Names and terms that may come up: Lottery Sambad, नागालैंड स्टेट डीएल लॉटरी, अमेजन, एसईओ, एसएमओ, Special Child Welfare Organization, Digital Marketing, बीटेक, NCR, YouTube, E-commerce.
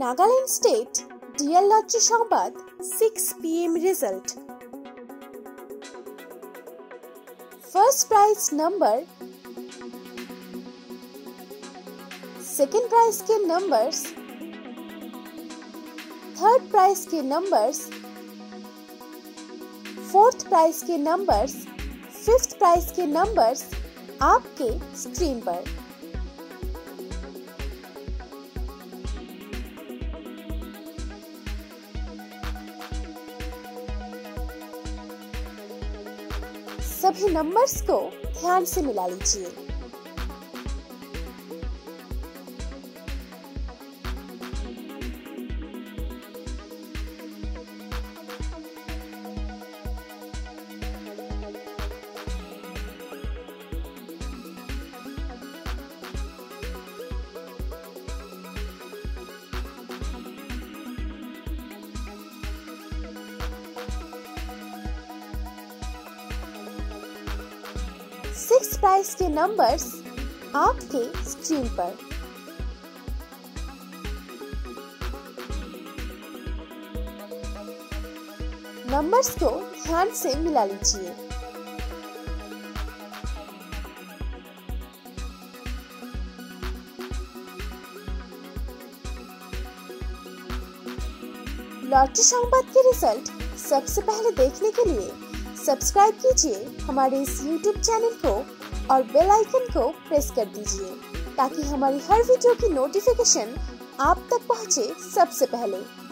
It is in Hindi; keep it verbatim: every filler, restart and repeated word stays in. नागालैंड स्टेट डीएल लॉटरी Sambad six P M result. First prize number, second prize के नंबर्स, थर्ड प्राइज के नंबर्स, फोर्थ प्राइज के नंबर्स, फिफ्थ प्राइज के नंबर्स आपके स्क्रीन पर। सभी नंबर्स को ध्यान से मिला लीजिए। सिक्स प्राइज के नंबर्स आपके स्क्रीन पर। नंबर्स को ध्यान से मिला लीजिए। लॉटरी संवाद के रिजल्ट सबसे पहले देखने के लिए सब्सक्राइब कीजिए हमारे इस यूट्यूब चैनल को और बेल आइकन को प्रेस कर दीजिए ताकि हमारी हर वीडियो की नोटिफिकेशन आप तक पहुंचे सबसे पहले।